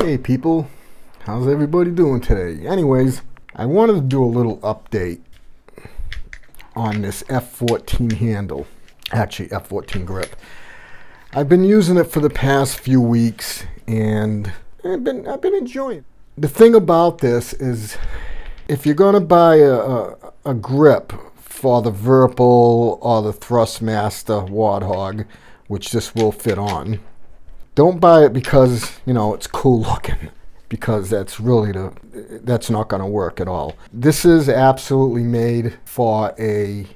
Hey people, how's everybody doing today? Anyways, I wanted to do a little update on this F-14 handle, actually F-14 grip. I've been using it for the past few weeks and I've been enjoying it. The thing about this is if you're going to buy a grip for the Virpil or the Thrustmaster Warthog, which this will fit on, don't buy it because, you know, it's cool looking, because that's not going to work at all. This is absolutely made for a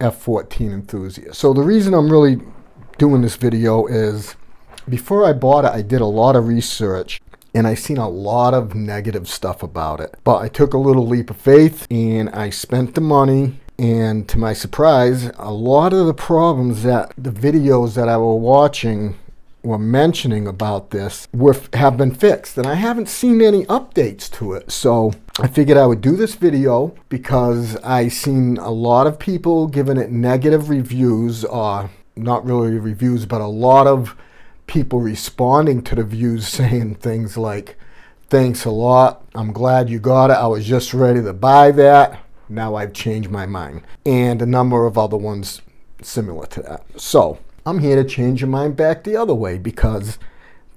F-14 enthusiast. So the reason I'm really doing this video is before I bought it, I did a lot of research and I seen a lot of negative stuff about it. But I took a little leap of faith and I spent the money. And to my surprise, a lot of the problems that the videos that I were watching were mentioning about this have been fixed, and I haven't seen any updates to it. So I figured I would do this video because I seen a lot of people giving it negative reviews, or not really reviews, but a lot of people responding to the views saying things like, "Thanks a lot, I'm glad you got it, I was just ready to buy that, now I've changed my mind," and a number of other ones similar to that. So I'm here to change your mind back the other way because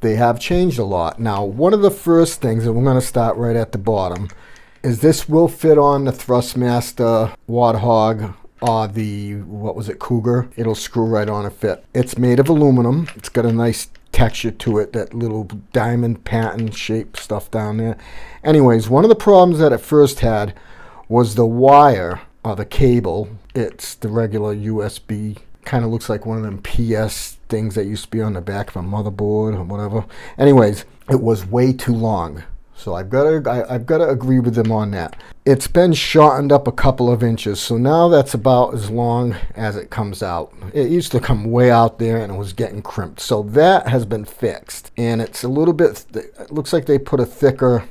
they have changed a lot. Now, one of the first things, and we're going to start right at the bottom, is this will fit on the Thrustmaster Warthog or the, what was it, Cougar. It'll screw right on and fit. It's made of aluminum. It's got a nice texture to it, that little diamond pattern shape stuff down there. Anyways, one of the problems that it first had was the wire or the cable. It's the regular USB, kind of looks like one of them PS things that used to be on the back of a motherboard or whatever. Anyways, it was way too long. So I've got to agree with them on that. It's been shortened up a couple of inches. So now that's about as long as it comes out. It used to come way out there and it was getting crimped. So that has been fixed. And it's a little bit, it looks like they put a thicker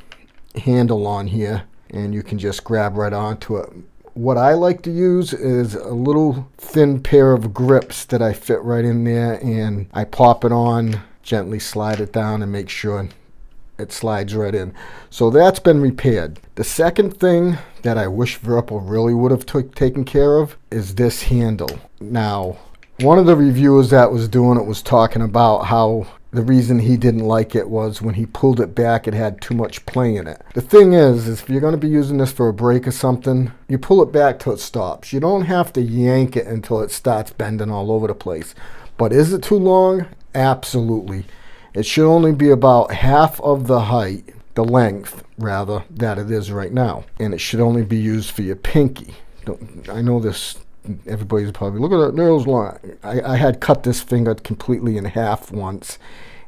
handle on here and you can just grab right onto it. What I like to use is a little thin pair of grips that I fit right in there, and I pop it on, gently slide it down and make sure it slides right in. So that's been repaired. The second thing that I wish Virpil really would have taken care of is this handle. Now, one of the reviewers that was doing it was talking about how the reason he didn't like it was when he pulled it back, it had too much play in it. The thing is if you're going to be using this for a break or something, you pull it back till it stops. You don't have to yank it until it starts bending all over the place. But is it too long? Absolutely. It should only be about half of the height, the length rather, that it is right now. And it should only be used for your pinky. I know this, everybody's probably, look at that nail's long. I had cut this finger completely in half once,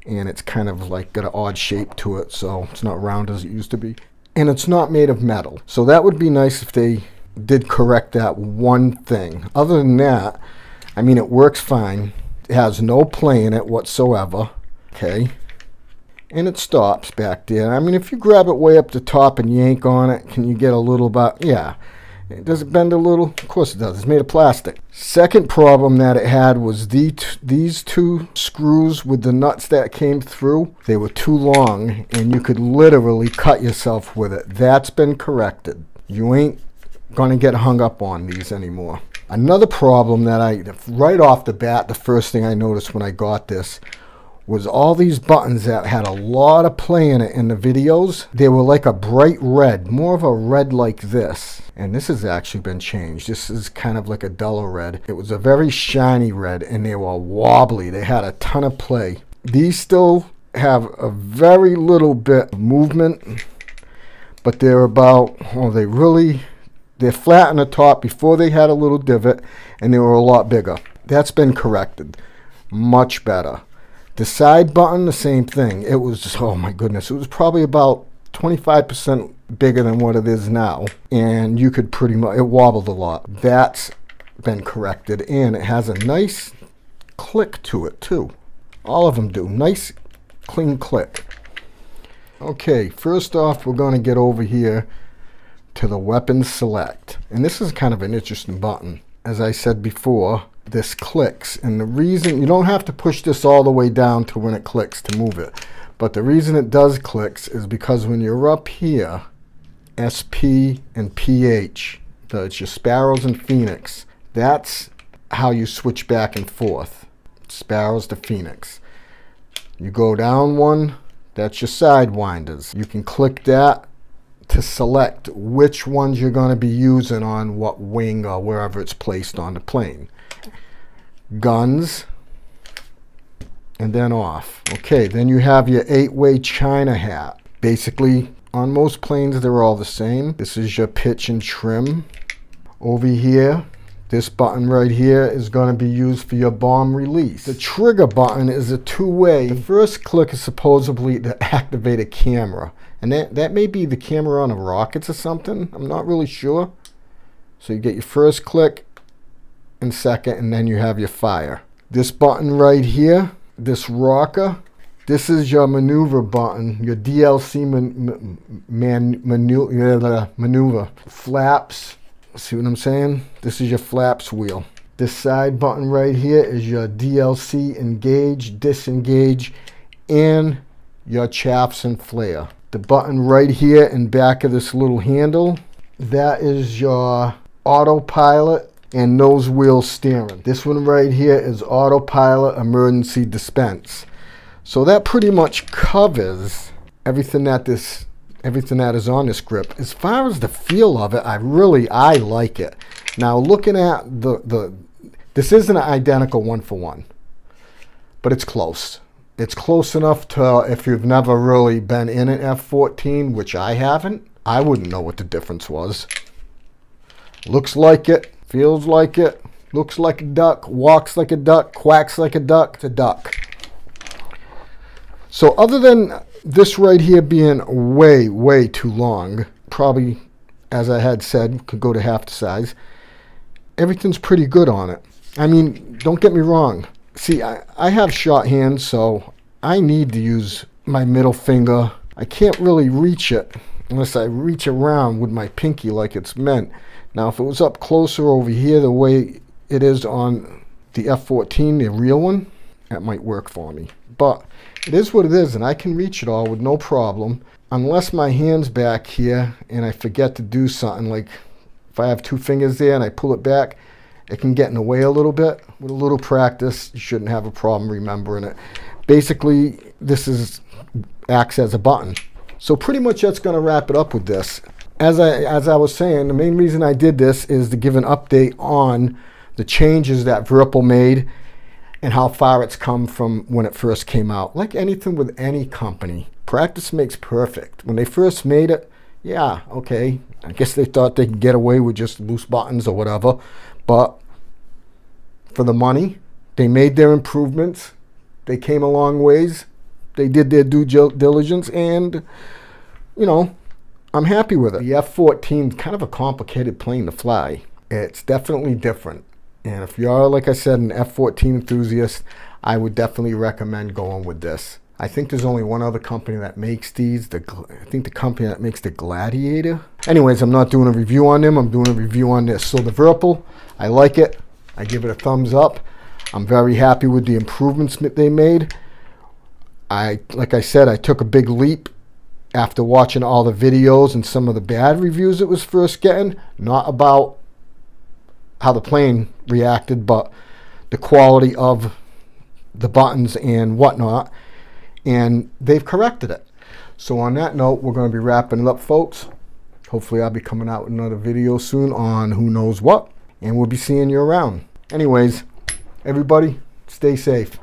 and it's kind of like got an odd shape to it, so it's not round as it used to be. And it's not made of metal, so that would be nice if they did correct that one thing. Other than that, I mean, it works fine. It has no play in it whatsoever, okay? And it stops back there. I mean, if you grab it way up the top and yank on it, can you get a little bit, yeah. Does it bend a little? Of course it does. It's made of plastic. Second problem that it had was these two screws with the nuts that came through. They were too long, and you could literally cut yourself with it. That's been corrected. You ain't going to get hung up on these anymore. Another problem that I, right off the bat, the first thing I noticed when I got this was all these buttons that had a lot of play in it in the videos. They were like a bright red, more of a red like this. And this has actually been changed. This is kind of like a duller red. It was a very shiny red and they were wobbly. They had a ton of play. These still have a very little bit of movement, but they're about, oh, they're flat on the top. Before they had a little divot and they were a lot bigger. That's been corrected, much better. The side button, the same thing. It was just, oh my goodness, it was probably about 25% bigger than what it is now. And you could pretty much, it wobbled a lot. That's been corrected. And it has a nice click to it too. All of them do. Nice, clean click. Okay, first off, we're going to get over here to the weapon select. And this is kind of an interesting button. As I said before, this clicks, and the reason, you don't have to push this all the way down to when it clicks to move it, But the reason it does clicks is because when you're up here, SP and PH, it's your sparrows and phoenix, that's how you switch back and forth, sparrows to phoenix. You go down one, that's your sidewinders. You can click that to select which ones you're going to be using on what wing or wherever it's placed on the plane. Guns, and then off. Okay, then you have your 8-way China hat. Basically, on most planes, they're all the same. This is your pitch and trim. Over here, this button right here is going to be used for your bomb release. The trigger button is a two-way. The first click is supposedly to activate a camera. And that may be the camera on the rockets or something. I'm not really sure. So you get your first click and second, and then you have your fire. This button right here, this rocker, this is your maneuver button, your DLC maneuver. Flaps, see what I'm saying? This is your flaps wheel. This side button right here is your DLC engage, disengage, and your chaps and flare. The button right here in back of this little handle, that is your autopilot and nose wheel steering. This one right here is autopilot emergency dispense. So that pretty much covers everything that is on this grip. As far as the feel of it, I like it. Now looking at this isn't an identical one for one, but it's close. It's close enough to, if you've never really been in an F-14, which I haven't, I wouldn't know what the difference was. Looks like it, feels like it, looks like a duck, walks like a duck, quacks like a duck, it's a duck. So other than this right here being way, way too long, probably, as I had said, could go to half the size, everything's pretty good on it. I mean, don't get me wrong. See, I have short hands, so I need to use my middle finger. I can't really reach it unless I reach around with my pinky like it's meant. Now, if it was up closer over here the way it is on the F-14, the real one, that might work for me. But it is what it is, and I can reach it all with no problem, unless my hand's back here and I forget to do something. Like if I have two fingers there and I pull it back, it can get in the way a little bit. With a little practice, you shouldn't have a problem remembering it. Basically, this acts as a button. So pretty much that's going to wrap it up with this. As I was saying, the main reason I did this is to give an update on the changes that Virpil made and how far it's come from when it first came out. Like anything with any company, practice makes perfect. When they first made it, yeah, okay, I guess they thought they could get away with just loose buttons or whatever, but for the money, they made their improvements, they came a long ways, they did their due diligence, and, you know, I'm happy with it. The F-14 is kind of a complicated plane to fly. It's definitely different. And if you are, like I said, an F-14 enthusiast, I would definitely recommend going with this. I think there's only one other company that makes these. I think the company that makes the Gladiator. Anyways, I'm not doing a review on them. I'm doing a review on this. So the Virpil, I like it. I give it a thumbs up. I'm very happy with the improvements that they made. Like I said, I took a big leap after watching all the videos and some of the bad reviews it was first getting. Not about how the plane reacted, but the quality of the buttons and whatnot, and they've corrected it. So on that note, we're going to be wrapping it up, folks. Hopefully I'll be coming out with another video soon on who knows what, and we'll be seeing you around. Anyways, everybody, stay safe.